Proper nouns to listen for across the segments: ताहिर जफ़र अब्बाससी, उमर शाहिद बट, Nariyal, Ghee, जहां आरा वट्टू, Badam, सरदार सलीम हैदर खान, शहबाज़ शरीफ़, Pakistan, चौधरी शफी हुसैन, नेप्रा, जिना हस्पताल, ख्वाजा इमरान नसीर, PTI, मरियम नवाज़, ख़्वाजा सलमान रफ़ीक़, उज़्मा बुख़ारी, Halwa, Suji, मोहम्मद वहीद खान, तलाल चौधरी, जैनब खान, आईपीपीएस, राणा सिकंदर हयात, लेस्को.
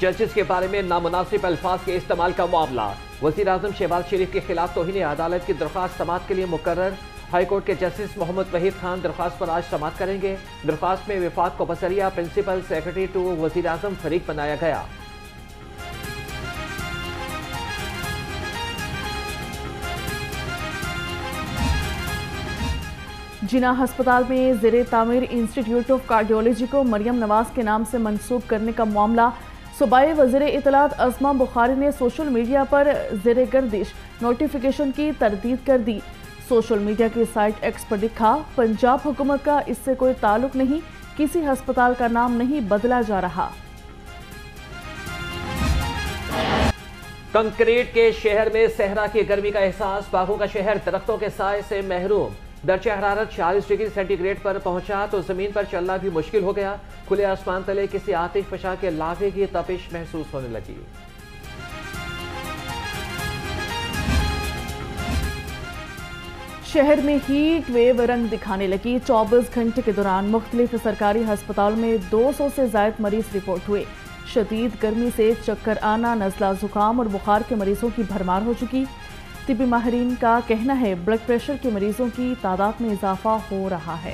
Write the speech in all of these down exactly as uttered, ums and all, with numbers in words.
जजेस के बारे में नामुनासिब अल्फाज के इस्तेमाल का मामला। वज़ीर आज़म शहबाज़ शरीफ़ के खिलाफ तौहीन अदालत की दरख्वास्त समाअत के लिए मुकर्रर। हाईकोर्ट के जस्टिस मोहम्मद वहीद खान दरख्वास्त पर आज समाअत करेंगे। दरख्वास्त में वफाक को बसरिया प्रिंसिपल सेक्रेटरी टू वज़ीर आज़म फरीक बनाया गया। जिना हस्पताल में ज़ेरे तामीर इंस्टीट्यूट ऑफ कार्डियोलॉजी को मरियम नवाज़ के नाम से मंसूब करने का मामला। सूबाई वज़ीरे इत्तलात उज़्मा बुख़ारी ने सोशल मीडिया पर ज़ेरे गर्दिश नोटिफिकेशन की तरदीद कर दी। सोशल मीडिया की साइट एक्स पर लिखा, पंजाब हुकूमत का इससे कोई ताल्लुक नहीं, किसी हस्पताल का नाम नहीं बदला जा रहा। कंक्रीट के शहर में सहरा की गर्मी का एहसास, बागों का शहर दरख्तों के साए से महरूम। दर्जा हरारत चालीस डिग्री सेंटीग्रेड पर पहुंचा तो ज़मीन पर चलना भी मुश्किल हो गया। खुले आसमान तले किसी आतिशफ़शा के लावे की तपिश महसूस होने लगी। शहर में हीट वेव रंग दिखाने लगी। चौबीस घंटे के दौरान मुख्तलिफ सरकारी हस्पतालों में दो सौ से ज़ायद मरीज रिपोर्ट हुए। शदीद गर्मी से चक्कर आना, नज़ला, ज़ुकाम और बुखार के मरीजों की भरमार हो चुकी। तिब्बी माहिरीन का कहना है, ब्लड प्रेशर के मरीजों की तादाद में इजाफा हो रहा है।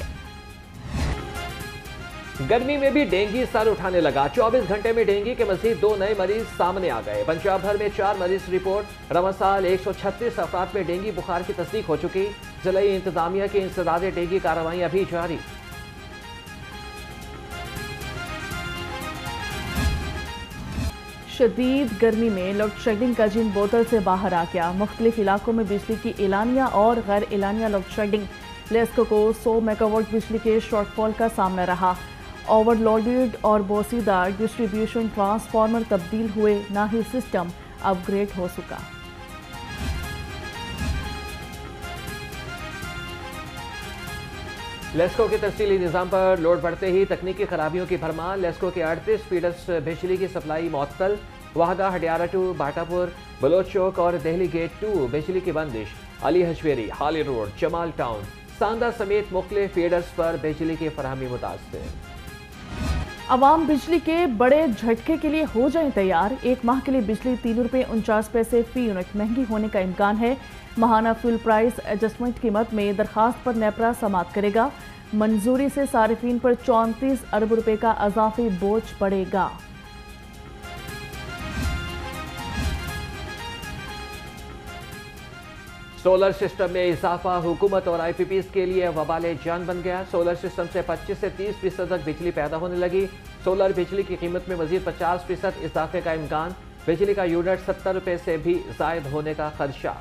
गर्मी में भी डेंगू सर उठाने लगा। चौबीस घंटे में डेंगू के मजीद दो नए मरीज सामने आ गए। पंजाब भर में चार मरीज रिपोर्ट। रमसाल एक सौ छत्तीस अफराद में डेंगू बुखार की तस्दीक हो चुकी। जिलाई इंतजामिया की इंसदाद डेंगू कार्रवाई अभी जारी। शदीद गर्मी में लोड शेडिंग का जिन बोतल से बाहर आ गया। मुख्तलिफ इलाकों में बिजली की एलानिया और गैर एलानिया लोड शेडिंग। लेस्को को सौ मेगावाट बिजली के शॉर्टफॉल का सामना रहा। ओवरलोडेड और बोसीदा डिस्ट्रीब्यूशन ट्रांसफार्मर तब्दील हुए, ना ही सिस्टम अपग्रेड हो सका। लेस्को के तफसीली निज़ाम पर लोड बढ़ते ही तकनीकी खराबियों की भरमार। लेस्को के अड़तीस फीडर्स बिजली की सप्लाई मअतल। वाहदा, हडियारा टू, बाटापुर, बलोच चौक और दिल्ली गेट टू बिजली की बंदिश। अली हजवेरी, हाली रोड, जमाल टाउन, सांदा समेत मुख्तलिफ फीडर्स पर बिजली की फरहमी मुतासर। आवाम बिजली के बड़े झटके के लिए हो जाएं तैयार। एक माह के लिए बिजली तीन रुपये उनचास पैसे फी यूनिट महंगी होने का इम्कान है। महाना फ्यूल प्राइस एडजस्टमेंट कीमत में दरखास्त पर नेप्रा समाअत करेगा। मंजूरी से सारिफीन पर चौंतीस अरब रुपए का अजाफी बोझ पड़ेगा। सोलर सिस्टम में इजाफा हुकूमत और आईपीपीएस के लिए वबाले जान बन गया। सोलर सिस्टम से पच्चीस से तीस फीसद तक बिजली पैदा होने लगी। सोलर बिजली की कीमत में मजीद पचास फीसद इजाफे का इम्कान। बिजली का यूनिट सत्तर रुपए से भी जायद होने का खदशा।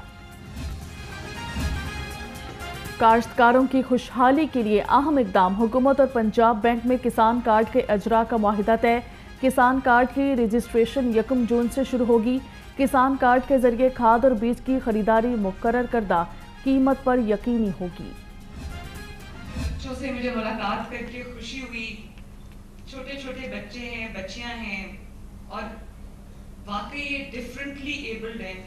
काश्तकारों की खुशहाली के लिए अहम इकदाम। हुकूमत और पंजाब बैंक में किसान कार्ड के अजरा का मुआहदा तय। किसान कार्ड की रजिस्ट्रेशन यकम जून से शुरू होगी। किसान कार्ड के जरिए खाद और बीज की खरीदारी मुकर्रर करदा कीमत पर यकीनी होगी। बच्चों से मुझे मुलाकात करके खुशी हुई। छोटे छोटे बच्चे हैं, बच्चियां हैं और वाकई ये डिफरेंटली एबल्ड हैं।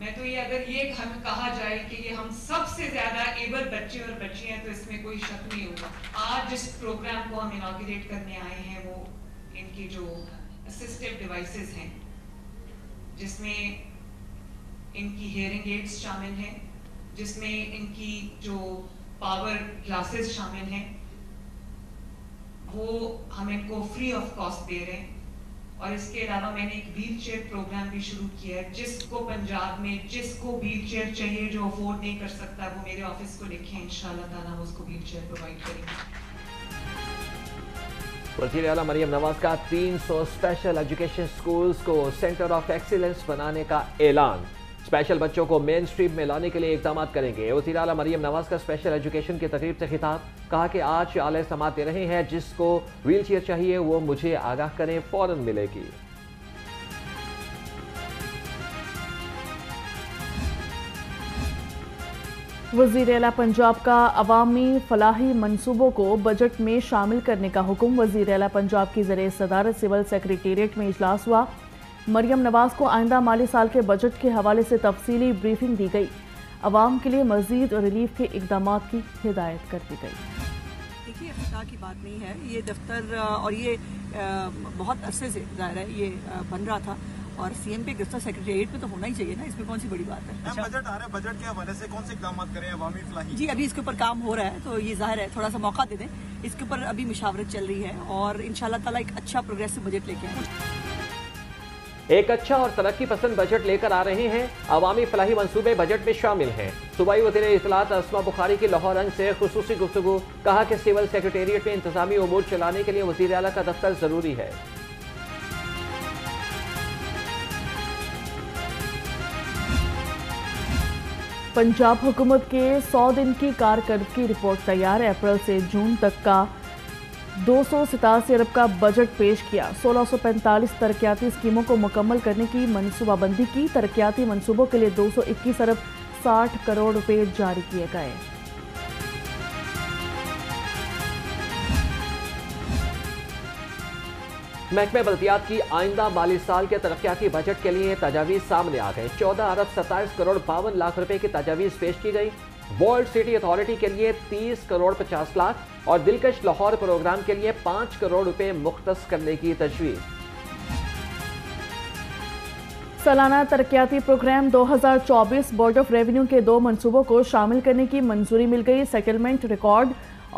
मैं तो ये अगर ये कहा जाए कि ये हम सबसे ज्यादा एबल बच्चे और बच्चियां हैं तो इसमें कोई शक नहीं होगा। आज जिस प्रोग्राम को हम इनॉग्रेट करने आए हैं वो इनकी जो असिस्टिव डिवाइसेस हैं जिसमें इनकी हियरिंग एड्स शामिल हैं, जिसमें इनकी जो पावर ग्लासेस शामिल हैं, वो हम इनको फ्री ऑफ कॉस्ट दे रहे हैं। और इसके अलावा मैंने एक व्हील चेयर प्रोग्राम भी शुरू किया है। जिसको पंजाब में जिसको व्हील चेयर चाहिए, जो अफोर्ड नहीं कर सकता, वो मेरे ऑफिस को लिखें, इंशाल्लाह ताला हम उसको व्हील चेयर प्रोवाइड करेंगे। वज़ीर आला मरियम नवाज़ का तीन सौ स्पेशल एजुकेशन स्कूल्स को सेंटर ऑफ एक्सीलेंस बनाने का ऐलान। स्पेशल बच्चों को मेन स्ट्रीम में लाने के लिए इकदाम करेंगे। वज़ीर आला मरियम नवाज़ का स्पेशल एजुकेशन की तकरीब से खिताब। कहा कि आज आले समाअत दे रहे हैं, जिसको व्हील चेयर चाहिए वो मुझे आगाह करें, फौरन मिलेगी। वज़ीर आला पंजाब का अवामी फलाही मनसूबों को बजट में शामिल करने का हुक्म। वज़ीर आला पंजाब की ज़रिए सदारत सिविल सेक्रेटेरिएट में इजलास हुआ। मरियम नवाज़ को आइंदा माली साल के बजट के हवाले से तफसीली ब्रीफिंग दी गई। आवाम के लिए मज़ीद रिलीफ के इकदाम की हिदायत कर दी गई। देखिए, खता की बात नहीं है, ये दफ्तर और ये बहुत अरसे से ज़ाहिर है ये बन रहा था और सीएम के गिरफ्तार सेक्रेटेरिएट में तो होना ही चाहिए ना, इसमें कौन सी बड़ी बात है। अच्छा। बजट आ रहा है, बजट के हवाले से कौन से इक़दाम करें अवामी फलाही? जी अभी इसके ऊपर काम हो रहा है, तो ये जाहिर है थोड़ा सा मौका दे दें, इसके ऊपर अभी मुशावरत चल रही है और इंशाल्लाह ताला एक अच्छा प्रोग्रेसिव बजट लेके आए। एक अच्छा और तरक्की पसंद बजट लेकर आ रहे हैं। अवामी फलाही मंसूबे बजट में शामिल है। सूबाई वज़ीर इत्तलाआत उज़्मा बुख़ारी की लाहौर अंग से खुसूसी गुफ्तगू, कहा कि सिविल सेक्रेटेरिएट में इंतजामी उमूर चलाने के लिए वज़ीर आला का दफ्तर जरूरी है। पंजाब हुकूमत के सौ दिन की कारकर्दगी रिपोर्ट तैयार है। अप्रैल से जून तक का दो सौ सतासी अरब का बजट पेश किया। सोलह सौ पैंतालीस तरक्याती स्कीमों को मुकम्मल करने की मनसूबाबंदी की। तरक्याती मनसूबों के लिए दो सौ इक्कीस अरब साठ करोड़ रुपए जारी किए गए। महकमे बल्दियात की आइंदा माली साल के तरक्याती बजट के लिए तजावीज़ सामने आ गए। चौदह अरब सत्ताईस करोड़ बावन लाख रुपए की तजावीज़ पेश की गई। वर्ल्ड सिटी अथॉरिटी के लिए तीस करोड़ पचास लाख और दिलकश लाहौर प्रोग्राम के लिए पाँच करोड़ रुपए मुख्तस करने की तजवीज़। सालाना तरक्याती प्रोग्राम दो हज़ार चौबीस बोर्ड ऑफ रेवेन्यू के दो मनसूबों को शामिल करने की मंजूरी मिल गई। सेटलमेंट रिकॉर्ड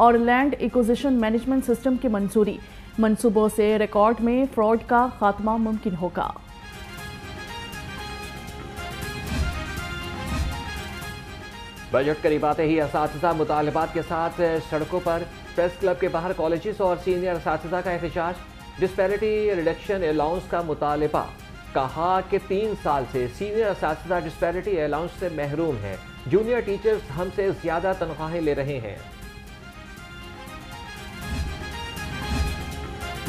और लैंड एक्विजिशन मैनेजमेंट सिस्टम की मंजूरी। मंसूबों से रिकॉर्ड में फ्रॉड का खात्मा मुमकिन होगा। बजट करीब आते ही असातिज़ा मुतालबात के साथ सड़कों पर, प्रेस क्लब के बाहर कॉलेजेस और सीनियर असातिज़ा का एहतजाज। डिस्पैरिटी रिडक्शन अलाउंस का मुतालबा, कहा कि तीन साल से सीनियर असातिज़ा डिस्पैरिटी अलाउंस से महरूम है। जूनियर टीचर्स हमसे ज़्यादा तनख्वाहें ले रहे हैं।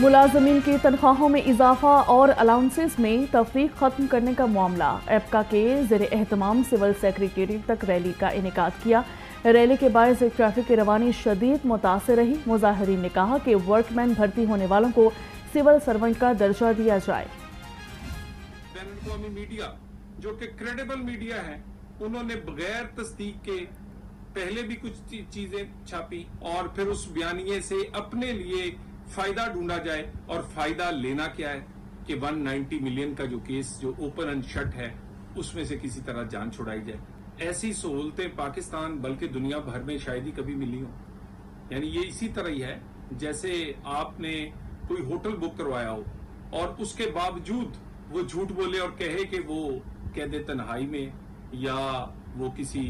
मुलाजमीन की तनख्वाहों में इजाफा और अलाउंसेस में तफरीक खत्म करने का मामला। एपका के ज़ेरे एहतमाम सिविल सेक्रेटेरिएट तक रैली का इनेकाद किया। रैली के बायस ट्रैफिक की रवानी शदीद मुतासर रही। मुजाहरीन ने कहा कि वर्कमैन भर्ती होने वालों को सिविल सर्वेंट का दर्जा दिया जाए। मीडिया जो कि क्रेडिबल मीडिया है, उन्होंने बगैर तस्दीक के पहले भी कुछ चीजें छापी और फिर उस बयानिए से अपने लिए फायदा ढूंढा जाए। और फायदा लेना क्या है कि एक सौ नब्बे मिलियन का जो केस जो ओपन एंड शट है, उसमें से किसी तरह जान छुड़ाई जाए। ऐसी सहूलतें पाकिस्तान बल्कि दुनिया भर में शायद ही कभी मिली हो। यानी ये इसी तरह ही है जैसे आपने कोई होटल बुक करवाया हो और उसके बावजूद वो झूठ बोले और कहे कि वो कैद तन्हाई में या वो किसी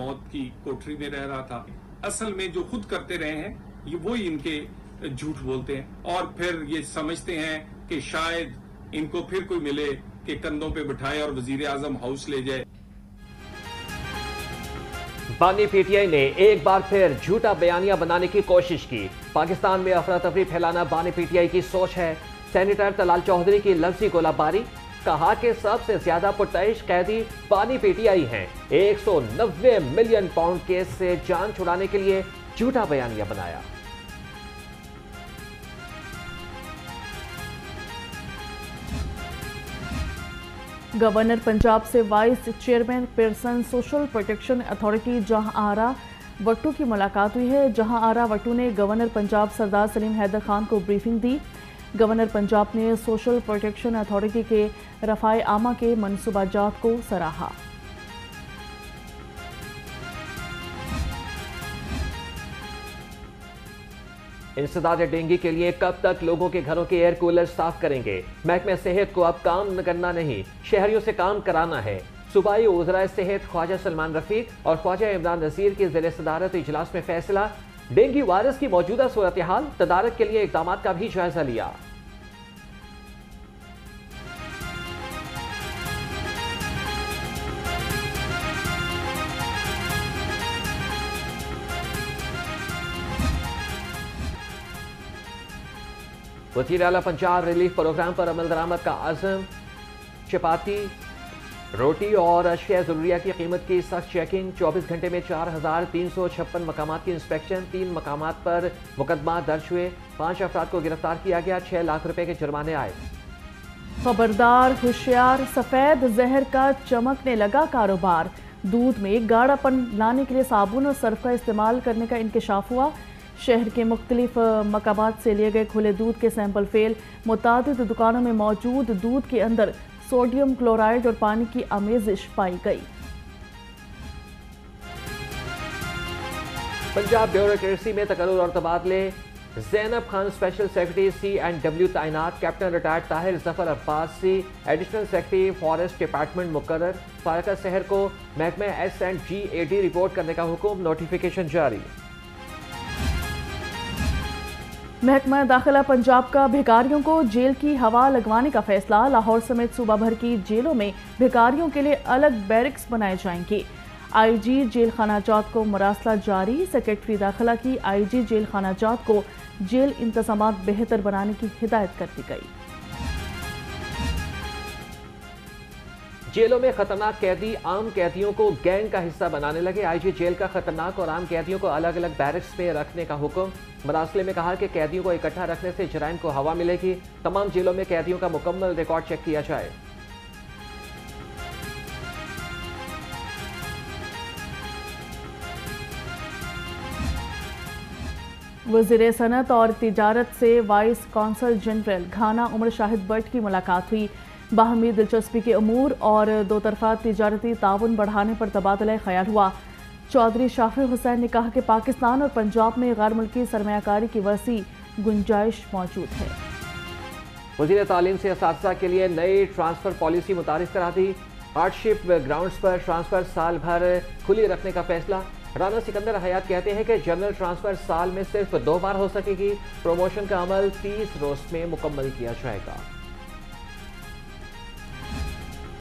मौत की कोठरी में रह रहा था। असल में जो खुद करते रहे हैं ये वो ही इनके झूठ बोलते हैं और फिर ये समझते हैं कि शायद इनको फिर कोई मिले कि कंधों पे बिठाए और वजीर आजम हाउस ले जाए। बानी पीटीआई ने एक बार फिर झूठा बयानिया बनाने की कोशिश की। पाकिस्तान में अफरा तफरी फैलाना बानी पीटीआई की सोच है। सेनेटर तलाल चौधरी की लफ्जी गोलाबारी, कहा कि सबसे ज्यादा पुरतइश कैदी बानी पीटीआई हैं। एक सौ नब्बे मिलियन पाउंड केस से जान छुड़ाने के लिए झूठा बयानिया बनाया। गवर्नर पंजाब से vice chairman person social protection authority जहां आरा वट्टू की मुलाकात हुई है। जहां आरा वट्टू ने गवर्नर पंजाब सरदार सलीम हैदर खान को ब्रीफिंग दी। गवर्नर पंजाब ने सोशल प्रोटेक्शन अथॉरिटी के रफाए आमा के मनसूबा जात को सराहा। इंसदाद डेंगू के लिए कब तक लोगों के घरों के एयर कूलर साफ करेंगे? महकमे सेहत को अब काम करना नहीं, शहरियों से काम कराना है। सूबाई वज़राए सेहत ख़्वाजा सलमान रफ़ीक़ और ख्वाजा इमरान नसीर के ज़ेरे सदारत इजलास में फैसला। डेंगू वायरस की मौजूदा सूरत-ए-हाल, तदारक के लिए इक़दाम का भी जायजा लिया। वज़ीर आला पंजाब रिलीफ प्रोग्राम पर अमल दरामद का आज़म। चपाती, रोटी और अशिया ज़रूरिया की कीमत की सख्त चेकिंग। चौबीस घंटे में चार हज़ार तीन सौ छप्पन मकामात की इंस्पेक्शन। तीन मकामात पर मुकदमा दर्ज हुए। पाँच अफराद को गिरफ्तार किया गया। छः लाख रुपए के जुर्माने आए। खबरदार, होशियार, सफ़ेद जहर का चमकने लगा कारोबार। दूध में गाढ़ापन लाने के लिए साबुन और सर्फ का इस्तेमाल करने का इंकशाफ हुआ। शहर के मुख्तलिफ मकामात से लिए गए खुले दूध के सैंपल फेल। मुतादिद दुकानों में मौजूद दूध के अंदर सोडियम क्लोराइड और पानी की आमेजिश पाई गई। पंजाब ब्यूरोक्रेसी में तकल्लुफ़ और तबादले। जैनब खान special secretary C and W तैनात। Captain retired ताहिर जफ़र अब्बाससी additional secretary forest department मुकर्रर। फारका शहर को महकमे S and G A D report करने का हुक्म, नोटिफिकेशन जारी। महकमा दाखिला पंजाब का भिखारियों को जेल की हवा लगवाने का फैसला। लाहौर समेत सूबा भर की जेलों में भिखारियों के लिए अलग बैरिक्स बनाए जाएंगे। आईजी जेल खानाजात को मरासला जारी। सेक्रेटरी दाखिला की आईजी जेल खानाजात को जेल इंतजाम बेहतर बनाने की हिदायत कर दी गई। जेलों में खतरनाक कैदी आम कैदियों को गैंग का हिस्सा बनाने लगे। आईजी जेल का खतरनाक और आम कैदियों को अलग अलग बैरिक्स में रखने का हुक्म। मरासले में कहा कि कैदियों को इकट्ठा रखने से जराइम को हवा मिलेगी। तमाम जेलों में कैदियों का मुकम्मल रिकॉर्ड चेक किया जाए। वज़ीर सनत और तिजारत से vice consul general Ghana उमर शाहिद बट की मुलाकात हुई। बाहमी दिलचस्पी के अमूर और दो तरफा तिजारती ताउन बढ़ाने पर तबादला ख्याल हुआ। चौधरी शफी हुसैन ने कहा कि पाकिस्तान और पंजाब में गैर मुल्की सरमायाकारी की वसी गुंजाइश मौजूद है। वज़ीर तालीम से असातिज़ा के लिए नई ट्रांसफ़र पॉलिसी मुतारिफ करा दी। हार्डशिप ग्राउंड्स पर ट्रांसफ़र साल भर खुली रखने का फैसला। राणा सिकंदर हयात कहते हैं कि जनरल ट्रांसफ़र साल में सिर्फ दो बार हो सकेगी। प्रोमोशन का अमल तीस रोज़ में मुकम्मल किया जाएगा।